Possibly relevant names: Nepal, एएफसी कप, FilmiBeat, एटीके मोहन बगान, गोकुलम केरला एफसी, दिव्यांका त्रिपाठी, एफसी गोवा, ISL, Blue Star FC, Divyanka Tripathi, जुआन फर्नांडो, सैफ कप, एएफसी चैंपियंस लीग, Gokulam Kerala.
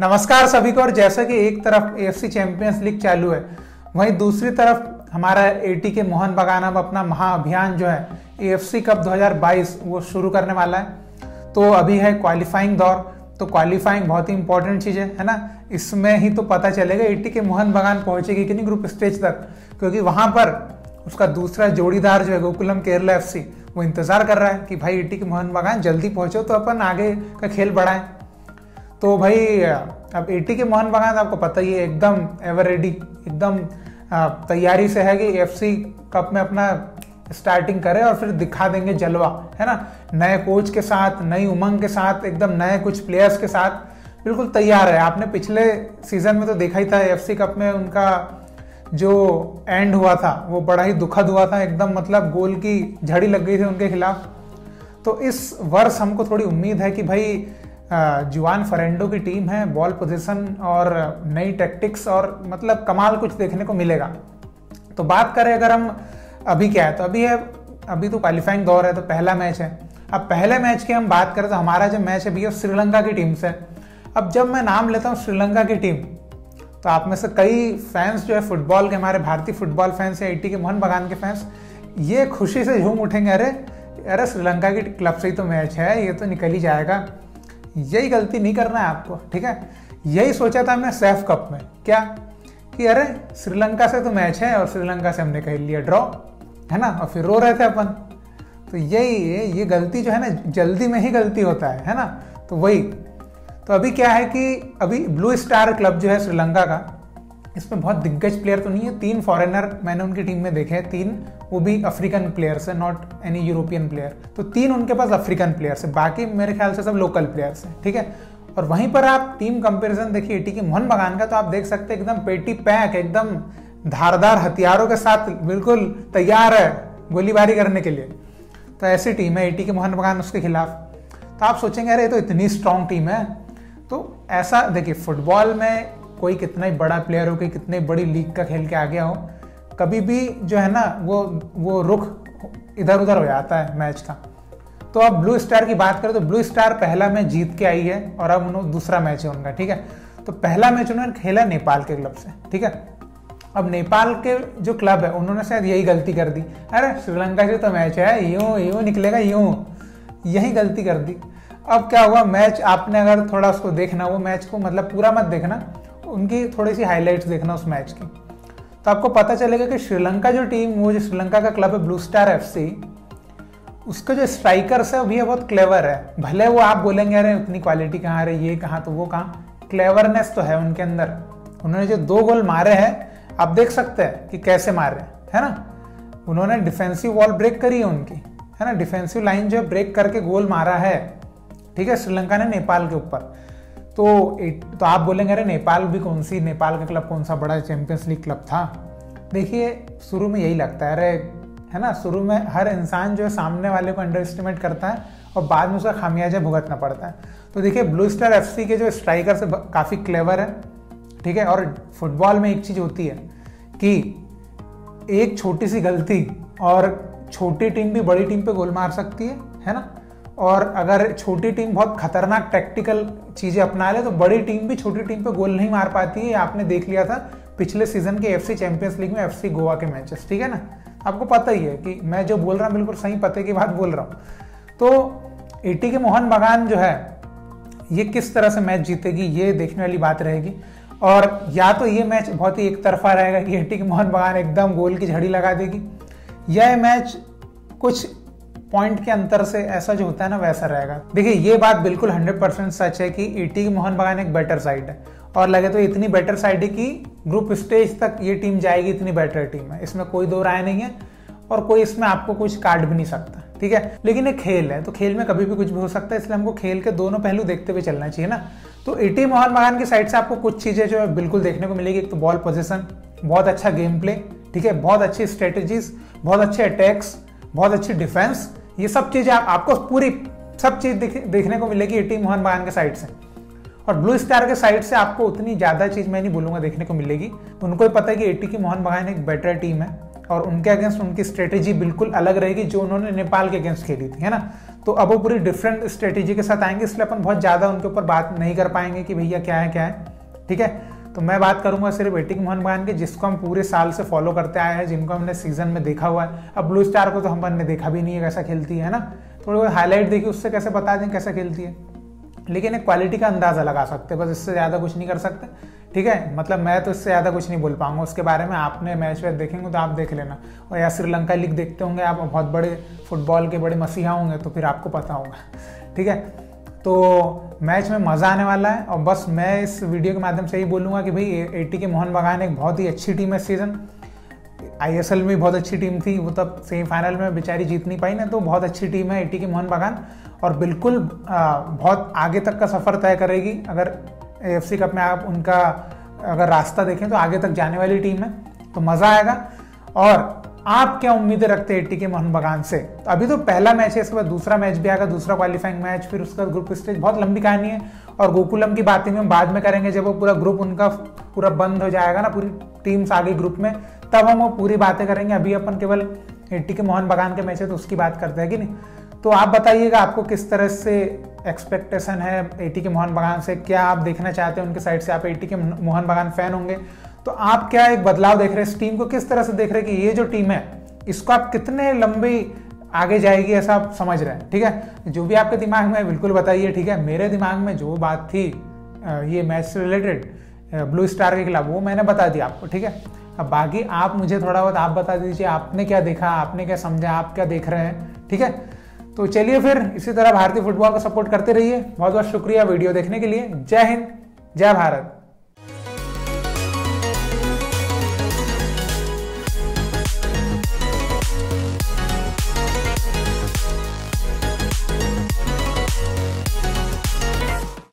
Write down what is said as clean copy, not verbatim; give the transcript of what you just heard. नमस्कार सभी को। और जैसा कि एक तरफ एएफसी चैंपियंस लीग चालू है, वहीं दूसरी तरफ हमारा एटीके मोहन बगान अब अपना महाअभियान जो है एएफसी कप 2022 वो शुरू करने वाला है। तो अभी है क्वालिफाइंग दौर, तो क्वालिफाइंग बहुत ही इंपॉर्टेंट चीज़ है ना। इसमें ही तो पता चलेगा एटीके मोहन बगान पहुँचेगी कि नहीं ग्रुप स्टेज तक, क्योंकि वहाँ पर उसका दूसरा जोड़ीदार जो है गोकुलम केरला एफसी वो इंतज़ार कर रहा है कि भाई एटीके मोहन बगान जल्दी पहुँचो तो अपन आगे का खेल बढ़ाएं। तो भाई अब एटीके मोहन बगान आपको पता ही है, एकदम एवर रेडी, एकदम तैयारी से है कि एफसी कप में अपना स्टार्टिंग करे और फिर दिखा देंगे जलवा, है ना। नए कोच के साथ, नई उमंग के साथ, एकदम नए कुछ प्लेयर्स के साथ बिल्कुल तैयार है। आपने पिछले सीजन में तो देखा ही था एफसी कप में उनका जो एंड हुआ था वो बड़ा ही दुखद हुआ था, एकदम मतलब गोल की झड़ी लग गई थी उनके खिलाफ। तो इस वर्ष हमको थोड़ी उम्मीद है कि भाई जुआन फर्नांडो की टीम है, बॉल पोजीशन और नई टैक्टिक्स और मतलब कमाल कुछ देखने को मिलेगा। तो बात करें अगर हम अभी क्या है, तो अभी तो क्वालिफाइंग दौर है, तो पहला मैच है। अब पहले मैच की हम बात करें तो हमारा जो मैच है भैया श्रीलंका की टीम से। अब जब मैं नाम लेता हूँ श्रीलंका की टीम, तो आप में से कई फैंस जो है फुटबॉल के, हमारे भारतीय फुटबॉल फैंस या एटीके मोहन बगान के फैंस, ये खुशी से झूम उठेंगे, अरे श्रीलंका की क्लब से ही तो मैच है, ये तो निकल ही जाएगा। यही गलती नहीं करना है आपको, ठीक है। यही सोचा था हमने सैफ कप में, क्या कि अरे श्रीलंका से तो मैच है और श्रीलंका से हमने कह लिया ड्रॉ, है ना, और फिर रो रहे थे अपन। तो यही गलती जो है ना, जल्दी में ही गलती होता है ना। तो वही, तो अभी क्या है कि अभी ब्लू स्टार क्लब जो है श्रीलंका का, इसमें बहुत दिग्गज प्लेयर तो नहीं है, 3 फॉरेनर मैंने उनकी टीम में देखे हैं, 3 वो भी अफ्रीकन प्लेयर्स है, नॉट एनी यूरोपियन प्लेयर। तो 3 उनके पास अफ्रीकन प्लेयर्स है, बाकी मेरे ख्याल से सब लोकल प्लेयर्स हैं, ठीक है। और वहीं पर आप टीम कंपैरिजन देखिए एटीके मोहन बगान का, तो आप देख सकते हैं एकदम पेटी पैक, एकदम धारदार हथियारों के साथ बिल्कुल तैयार है गोलीबारी करने के लिए। तो ऐसी टीम है एटीके मोहन बगान उसके खिलाफ। तो आप सोचेंगे अरे तो इतनी स्ट्रॉन्ग टीम है। तो ऐसा देखिए, फुटबॉल में कोई कितना ही बड़ा प्लेयर हो, कोई कितने बड़ी लीग का खेल के आ गया हो, कभी भी जो है ना वो रुख इधर उधर हो जाता है मैच का। तो अब ब्लू स्टार की बात करें तो ब्लू स्टार पहला मैच जीत के आई है और अब उन्होंने दूसरा मैच है उनका, ठीक है। तो पहला मैच उन्होंने खेला नेपाल के क्लब से, ठीक है। अब नेपाल के जो क्लब है उन्होंने शायद यही गलती कर दी, अरे श्रीलंका से तो मैच है, यूँ निकलेगा यूँ, यही गलती कर दी। अब क्या हुआ, मैच आपने अगर थोड़ा उसको देखना, वो मैच को मतलब पूरा मत देखना, उनकी थोड़ी सी हाइलाइट्स देखना उस मैच की, तो आपको पता चलेगा कि श्रीलंका जो टीम, वो जो श्रीलंका का क्लब है ब्लू स्टार एफसी, उसका जो स्ट्राइकर्स है वो भी बहुत क्लेवर है। भले वो आप बोलेंगे अरे उतनी क्वालिटी कहाँ, अरे ये कहाँ तो वो कहाँ, क्लेवरनेस तो है उनके अंदर। उन्होंने जो 2 गोल मारे हैं आप देख सकते हैं कि कैसे मारे है ना। उन्होंने डिफेंसिव वॉल ब्रेक करी है उनकी, है ना, डिफेंसिव लाइन जो ब्रेक करके गोल मारा है, ठीक है, श्रीलंका ने नेपाल के ऊपर। तो आप बोलेंगे अरे नेपाल भी कौन सी, नेपाल का क्लब कौन सा बड़ा चैंपियंस लीग क्लब था। देखिए शुरू में यही लगता है, अरे है ना, शुरू में हर इंसान जो है सामने वाले को अंडर एस्टिमेट करता है और बाद में उसका खामियाजा भुगतना पड़ता है। तो देखिए ब्लू स्टार एफसी के जो स्ट्राइकर्स काफ़ी क्लेवर है, ठीक है। और फुटबॉल में एक चीज़ होती है कि एक छोटी सी गलती और छोटी टीम भी बड़ी टीम पर गोल मार सकती है ना। और अगर छोटी टीम बहुत खतरनाक टैक्टिकल चीज़ें अपना ले तो बड़ी टीम भी छोटी टीम पे गोल नहीं मार पाती है। आपने देख लिया था पिछले सीजन के एफसी चैंपियंस लीग में एफसी गोवा के मैचेस, ठीक है ना। आपको पता ही है कि मैं जो बोल रहा हूँ बिल्कुल सही पते की बात बोल रहा हूँ। तो एटीके मोहन बगान जो है ये किस तरह से मैच जीतेगी ये देखने वाली बात रहेगी। और या तो ये मैच बहुत ही एक तरफा रहेगा कि एटीके मोहन बगान एकदम गोल की झड़ी लगा देगी, या मैच कुछ पॉइंट के अंतर से ऐसा जो होता है ना वैसा रहेगा। देखिए ये बात बिल्कुल 100% सच है कि एटीके मोहन बगान एक बेटर साइड है, और लगे तो इतनी बेटर साइड है कि ग्रुप स्टेज तक ये टीम जाएगी, इतनी बेटर टीम है, इसमें कोई दो राय नहीं है और कोई इसमें आपको कुछ काट भी नहीं सकता, ठीक है। लेकिन ये खेल है तो खेल में कभी भी कुछ भी हो सकता है, इसलिए हमको खेल के दोनों पहलू देखते हुए चलना चाहिए ना। तो एटीके मोहन बगान की साइड से आपको कुछ चीज़ें जो है बिल्कुल देखने को मिलेगी। एक तो बॉल पोजीशन, बहुत अच्छा गेम प्ले, ठीक है, बहुत अच्छी स्ट्रेटेजीज, बहुत अच्छे अटैक्स, बहुत अच्छी डिफेंस, ये सब चीज़ें आपको पूरी सब चीज़ देखने को मिलेगी एटीके मोहन बगान के साइड से। और ब्लू स्टार के साइड से आपको उतनी ज़्यादा चीज़ मैं नहीं बोलूँगा देखने को मिलेगी। उनको ही पता है कि एटीके मोहन बगान एक बेटर टीम है और उनके अगेंस्ट उनकी स्ट्रेटेजी बिल्कुल अलग रहेगी जो उन्होंने नेपाल के अगेंस्ट खेली थी, है ना। तो अब वो पूरी डिफरेंट स्ट्रेटेजी के साथ आएंगे, इसलिए अपन बहुत ज़्यादा उनके ऊपर बात नहीं कर पाएंगे कि भैया क्या है ठीक है। तो मैं बात करूंगा सिर्फ एटीके मोहन बगान के, जिसको हम पूरे साल से फॉलो करते आए हैं, जिनको हमने सीजन में देखा हुआ है। अब ब्लू स्टार को तो हमने देखा भी नहीं है कैसा खेलती है ना, थोड़ी बहुत हाईलाइट देखिए उससे कैसे बता दें कैसा खेलती है, लेकिन एक क्वालिटी का अंदाज़ा लगा सकते हैं, बस इससे ज़्यादा कुछ नहीं कर सकते ठीक है। मतलब मैं तो इससे ज़्यादा कुछ नहीं बोल पाऊंगा उसके बारे में, आपने मैच वैच देखेंगे तो आप देख लेना, और या श्रीलंका लीग देखते होंगे आप, बहुत बड़े फुटबॉल के बड़े मसीहा होंगे तो फिर आपको पता होगा ठीक है। तो मैच में मज़ा आने वाला है, और बस मैं इस वीडियो के माध्यम से ही बोलूँगा कि भाई एटीके मोहन बगान एक बहुत ही अच्छी टीम है, सीज़न आईएसएल में बहुत अच्छी टीम थी, वो तब सेमीफाइनल में बेचारी जीत नहीं पाई ना, तो बहुत अच्छी टीम है एटीके मोहन बगान, और बिल्कुल बहुत आगे तक का सफ़र तय करेगी। अगर एएफसी कप में आप उनका अगर रास्ता देखें तो आगे तक जाने वाली टीम है, तो मज़ा आएगा। और आप क्या उम्मीदें रखते हैं एटीके मोहन बगान से? तो अभी तो पहला मैच है, इसके बाद दूसरा मैच भी आएगा, दूसरा क्वालिफाइंग मैच, फिर उसका ग्रुप स्टेज, बहुत लंबी कहानी है, और गोकुलम की बातें भी हम बाद में करेंगे, जब वो पूरा ग्रुप उनका पूरा बंद हो जाएगा ना, पूरी टीम्स आगे ग्रुप में, तब हम वो पूरी बातें करेंगे। अभी अपन केवल एटीके मोहन बगान के मैच है तो उसकी बात करते हैं कि नहीं। तो आप बताइएगा आपको किस तरह से एक्सपेक्टेशन है एटीके मोहन बगान से, क्या आप देखना चाहते हैं उनके साइड से, आप एटीके मोहन बगान फैन होंगे तो आप क्या एक बदलाव देख रहे हैं इस टीम को, किस तरह से देख रहे हैं कि ये जो टीम है इसको आप कितने लंबी आगे जाएगी, ऐसा आप समझ रहे हैं ठीक है। जो भी आपके दिमाग में है बिल्कुल बताइए ठीक है। मेरे दिमाग में जो बात थी ये मैच से रिलेटेड ब्लू स्टार के खिलाफ, वो मैंने बता दिया आपको ठीक है। अब बाकी आप मुझे थोड़ा बहुत आप बता दीजिए आपने क्या देखा, आपने क्या समझा, आप क्या देख रहे हैं ठीक है। तो चलिए फिर इसी तरह भारतीय फुटबॉल को सपोर्ट करते रहिए। बहुत बहुत शुक्रिया वीडियो देखने के लिए। जय हिंद, जय भारत।